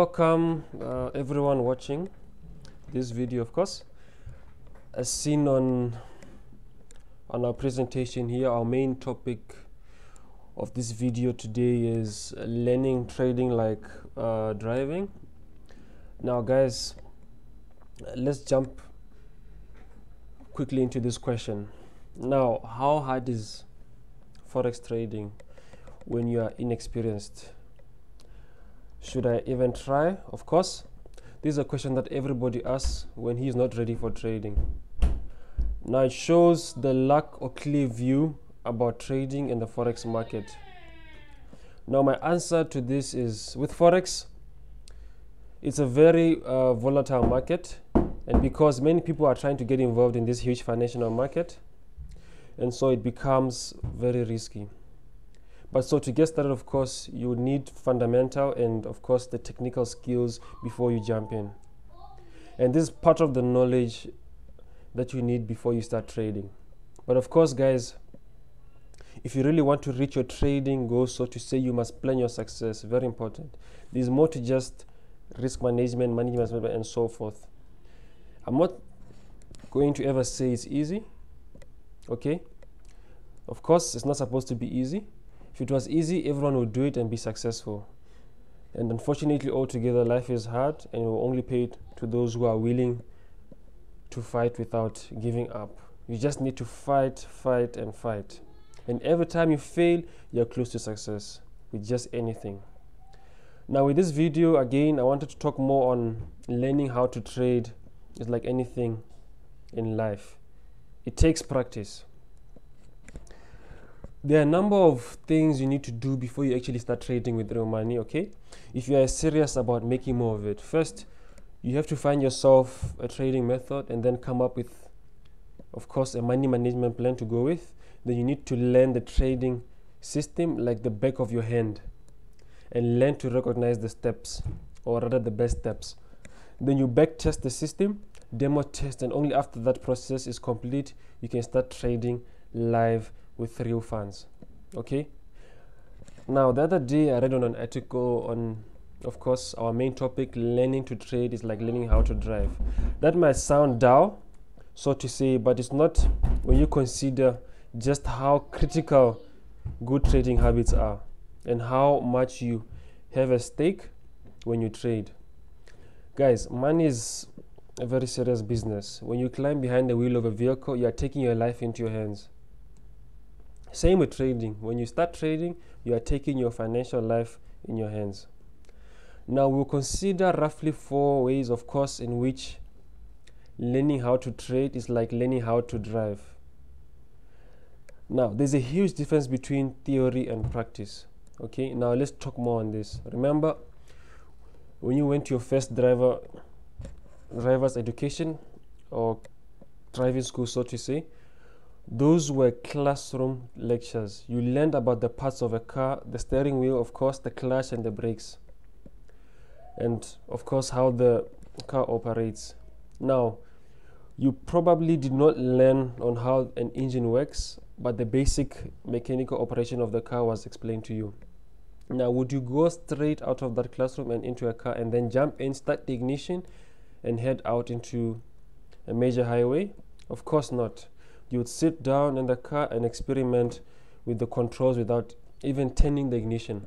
Welcome everyone watching this video. Of course, as seen on our presentation here, our main topic of this video today is learning trading like driving. Now guys, let's jump quickly into this question. Now, how hard is forex trading when you are inexperienced? Should I even try? Of course, this is a question that everybody asks when he is not ready for trading. Now, it shows the lack or clear view about trading in the forex market. Now, my answer to this is, with forex, it's a very volatile market, and because many people are trying to get involved in this huge financial market, and so it becomes very risky. But so to get started, of course, you need fundamental and, of course, the technical skills before you jump in. And this is part of the knowledge that you need before you start trading. But of course, guys, if you really want to reach your trading goals, so to say, you must plan your success. Very important. There's more to just risk management, and so forth. I'm not going to ever say it's easy, okay? Of course, it's not supposed to be easy. If it was easy, everyone would do it and be successful. And unfortunately, altogether, life is hard, and will only pay it to those who are willing to fight without giving up. You just need to fight, fight, and fight. And every time you fail, you're close to success with just anything. Now, with this video, again, I wanted to talk more on learning how to trade. It's like anything in life. It takes practice. There are a number of things you need to do before you actually start trading with real money, okay? If you are serious about making more of it, first, you have to find yourself a trading method and then come up with, of course, a money management plan to go with. Then you need to learn the trading system like the back of your hand and learn to recognize the steps, or rather the best steps. Then you back test the system, demo test, and only after that process is complete, you can start trading live with real funds, okay? Now, the other day I read on an article on, of course, our main topic, learning to trade is like learning how to drive. That might sound dull, so to say, but it's not when you consider just how critical good trading habits are and how much you have at stake when you trade. Guys, money is a very serious business. When you climb behind the wheel of a vehicle, you are taking your life into your hands. Same with trading. When you start trading, you are taking your financial life in your hands. Now, we'll consider roughly 4 ways, of course, in which learning how to trade is like learning how to drive. Now, there's a huge difference between theory and practice, okay? Now, let's talk more on this. Remember, when you went to your first driver's education or driving school, so to say, those were classroom lectures. You learned about the parts of a car, the steering wheel, of course, the clutch and the brakes, and of course how the car operates. Now, you probably did not learn on how an engine works, but the basic mechanical operation of the car was explained to you. Now, would you go straight out of that classroom and into a car and then jump in, start the ignition, and head out into a major highway? Of course not. You would sit down in the car and experiment with the controls without even turning the ignition.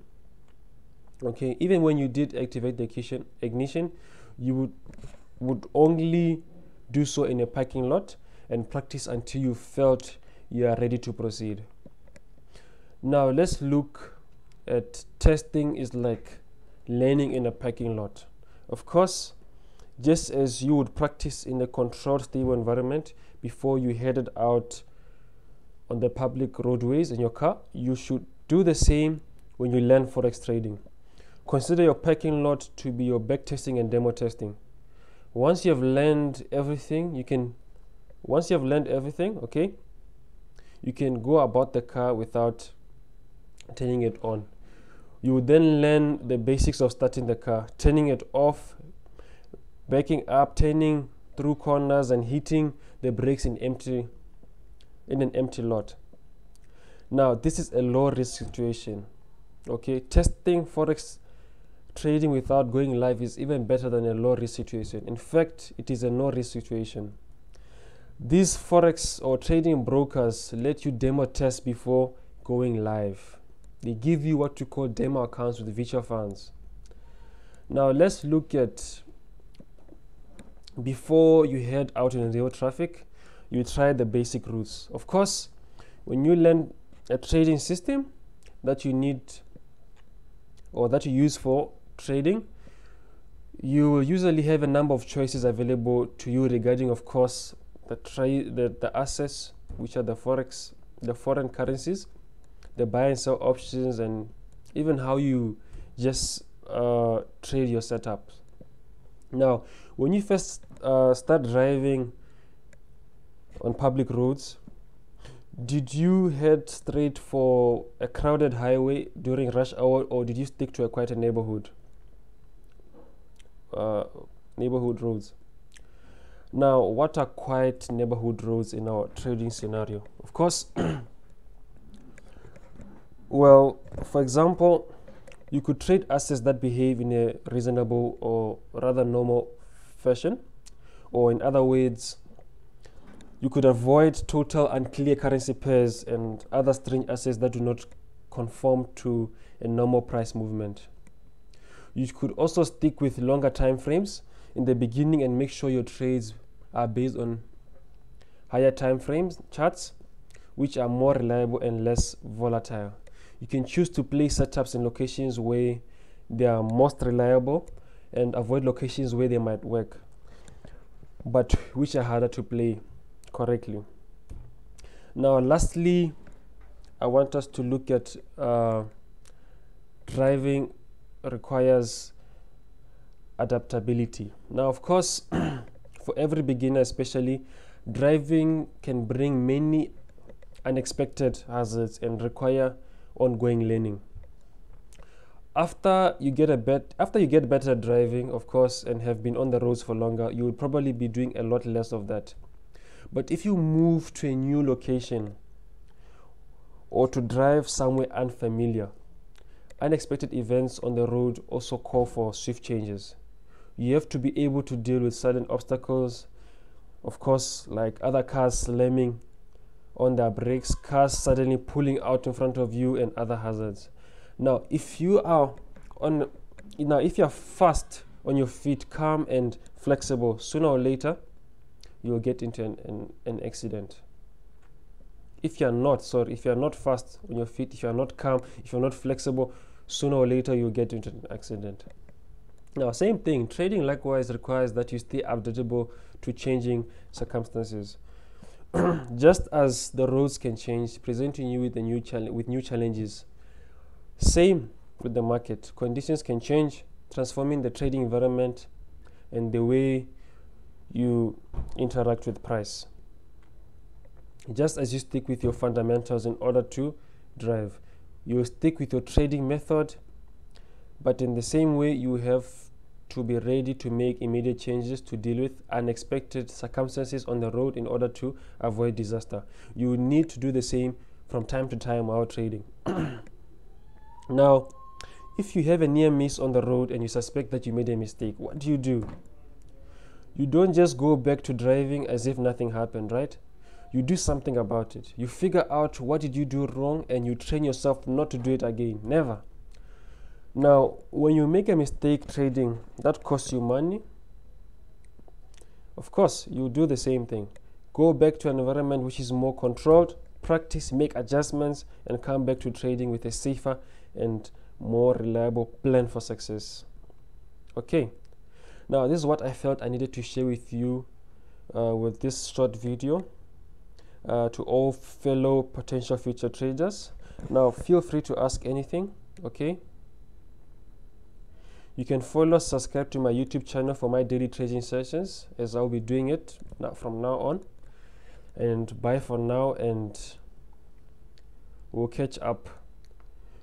Okay, even when you did activate the ignition, you would only do so in a parking lot and practice until you felt you are ready to proceed. Now, let's look at testing is like learning in a parking lot. Of course, just as you would practice in a controlled, stable environment before you headed out on the public roadways in your car, you should do the same when you learn forex trading. Consider your parking lot to be your back testing and demo testing. Once you have learned everything, okay, you can go about the car without turning it on. You would then learn the basics of starting the car, turning it off, backing up, turning through corners, and hitting the brakes in an empty lot. Now, this is a low risk situation, okay? Testing forex trading without going live is even better than a low risk situation. In fact, it is a no risk situation. These Forex or trading brokers let you demo test before going live. They give you what you call demo accounts with virtual funds. Now let's look at before you head out in real traffic, you try the basic rules. Of course, when you learn a trading system that you need or that you use for trading, you will usually have a number of choices available to you regarding, of course, the assets, which are the Forex, the foreign currencies, the buy and sell options, and even how you just trade your setup. Now, when you first start driving on public roads, did you head straight for a crowded highway during rush hour, or did you stick to a quieter neighborhood roads? Now, what are quiet neighborhood roads in our trading scenario? Of course, well, for example, you could trade assets that behave in a reasonable or rather normal fashion, or in other words, you could avoid total unclear currency pairs and other strange assets that do not conform to a normal price movement. You could also stick with longer time frames in the beginning and make sure your trades are based on higher time frames charts, which are more reliable and less volatile. You can choose to place setups in locations where they are most reliable and avoid locations where they might work, but which are harder to play correctly. Now, lastly, I want us to look at driving requires adaptability. Now, of course, for every beginner especially, driving can bring many unexpected hazards and require ongoing learning. After you get better at driving, of course, and have been on the roads for longer, you will probably be doing a lot less of that. But if you move to a new location or to drive somewhere unfamiliar, unexpected events on the road also call for swift changes. You have to be able to deal with sudden obstacles, of course, like other cars slamming on their brakes, cars suddenly pulling out in front of you, and other hazards. Now, if you are fast on your feet, calm and flexible, sooner or later you will get into an accident. If you are not fast on your feet, if you are not calm, if you are not flexible, sooner or later you will get into an accident. Now, same thing, trading likewise requires that you stay adaptable to changing circumstances. Just as the roads can change, presenting you with new challenges. Same with the market. Conditions can change, transforming the trading environment and the way you interact with price. Just as you stick with your fundamentals in order to drive, you will stick with your trading method, but in the same way, you have to be ready to make immediate changes to deal with unexpected circumstances on the road in order to avoid disaster. You need to do the same from time to time while trading. Now, if you have a near miss on the road and you suspect that you made a mistake, what do? You don't just go back to driving as if nothing happened, right? You do something about it. You figure out what did you do wrong and you train yourself not to do it again. Never. Now, when you make a mistake trading that costs you money, of course, you do the same thing. Go back to an environment which is more controlled, practice, make adjustments, and come back to trading with a safer and more reliable plan for success. Okay. Now, this is what I felt I needed to share with you with this short video to all fellow potential future traders. Now, feel free to ask anything, okay? You can follow, subscribe to my YouTube channel for my daily trading sessions, as I'll be doing it now, from now on. And bye for now, and we'll catch up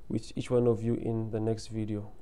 with each one of you in the next video.